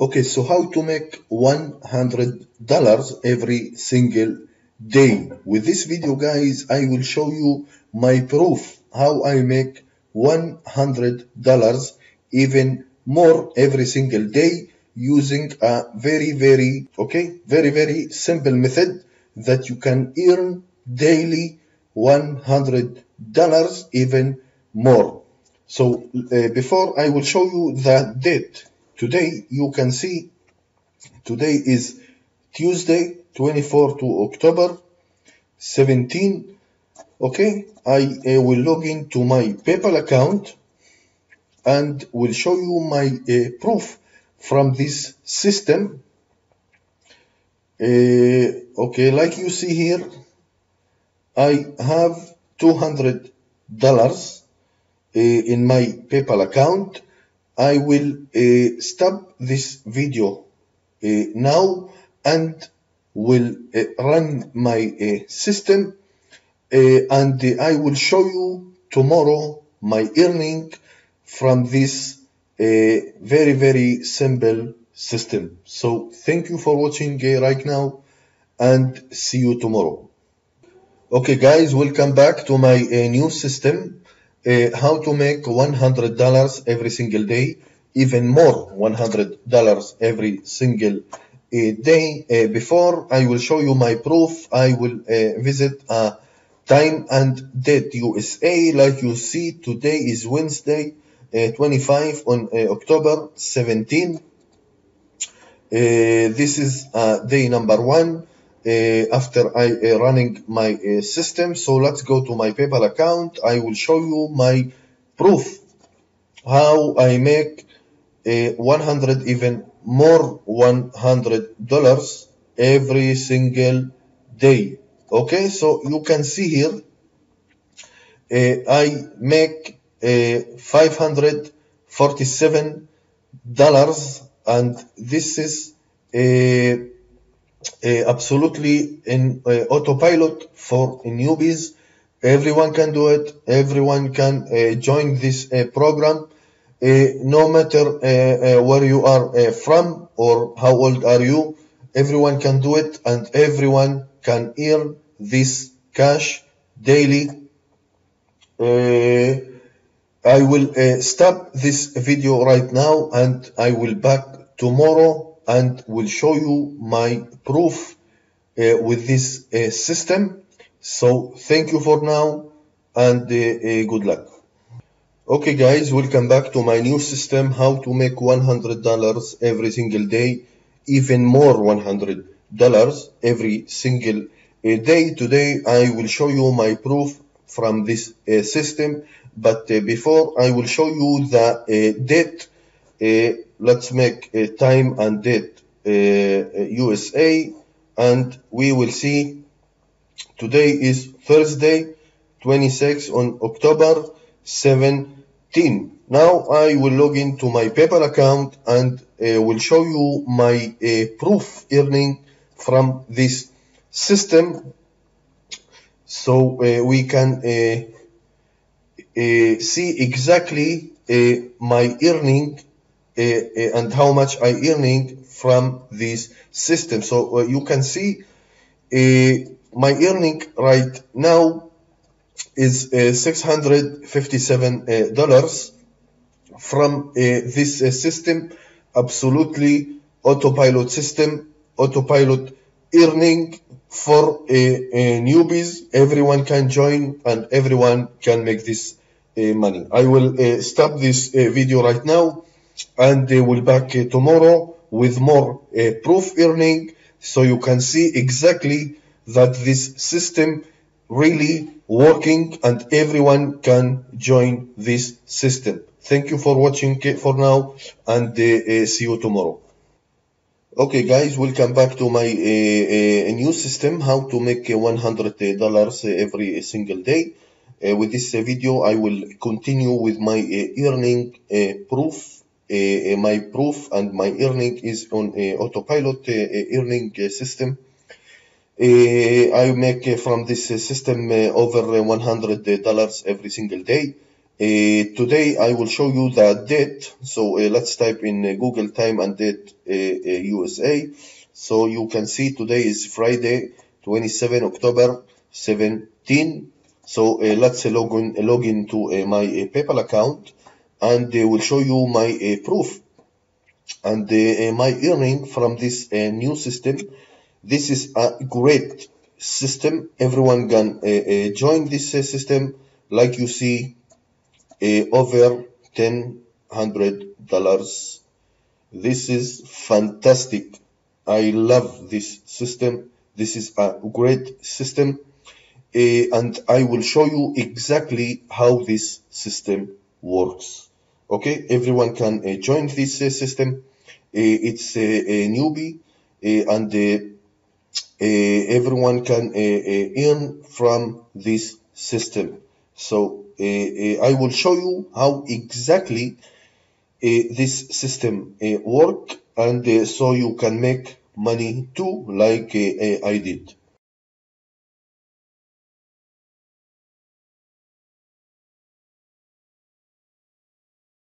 Okay, so how to make $100 every single day? With this video, guys, I will show you my proof how I make $100 even more every single day using a very, very simple method that you can earn daily $100 even more. So before I will show you the date. Today, you can see today is Tuesday, 24th of October 2017. Okay, I will log into my PayPal account and will show you my proof from this system. Okay, like you see here, I have $200 in my PayPal account. I will stop this video now and will run my system, and I will show you tomorrow my earning from this very, very simple system. So thank you for watching right now, and see you tomorrow. Okay, guys, welcome back to my new system. How to make $100 every single day, even more $100 every single day. Before I will show you my proof, I will visit time and date USA. Like you see, today is Wednesday, 25 on October 17. This is day number 1 after I running my system. So let's go to my PayPal account. I will show you my proof how I make even more $100 every single day. Okay, so you can see here I make $547, and this is absolutely in autopilot for newbies. Everyone can do it. Everyone can join this program, no matter where you are from or how old are you. Everyone can do it, and everyone can earn this cash daily. I will stop this video right now, and I will back tomorrow and will show you my proof with this system. So thank you for now, and good luck. Okay, guys, welcome back to my new system, how to make $100 every single day, even more $100 every single day. Today I will show you my proof from this system, but before I will show you the date. Let's make a time and date USA, and we will see today is Thursday, 26 on October 17. Now I will log into my PayPal account and will show you my proof earning from this system, so we can see exactly my earning and how much I earning from this system. So you can see my earning right now is $657 from this system. Absolutely autopilot system, autopilot earning for newbies. Everyone can join and everyone can make this money. I will stop this video right now, and they will back tomorrow with more proof earning, so you can see exactly that this system really working and everyone can join this system. Thank you for watching for now, and see you tomorrow. Okay, guys, welcome back to my new system, how to make $100 every single day. With this video, I will continue with my earning proof. My proof and my earning is on autopilot earning system. I make from this system over $100 every single day. Today I will show you the date. So let's type in Google time and date USA. So you can see today is Friday, 27 October 17. So let's log in to my PayPal account, and they will show you my proof and my earning from this new system. This is a great system. Everyone can join this system. Like you see, over $1,000. This is fantastic. I love this system. This is a great system, and I will show you exactly how this system works. Okay, everyone can join this system. It's a newbie, and everyone can earn from this system. So I will show you how exactly this system works, and so you can make money too, like I did.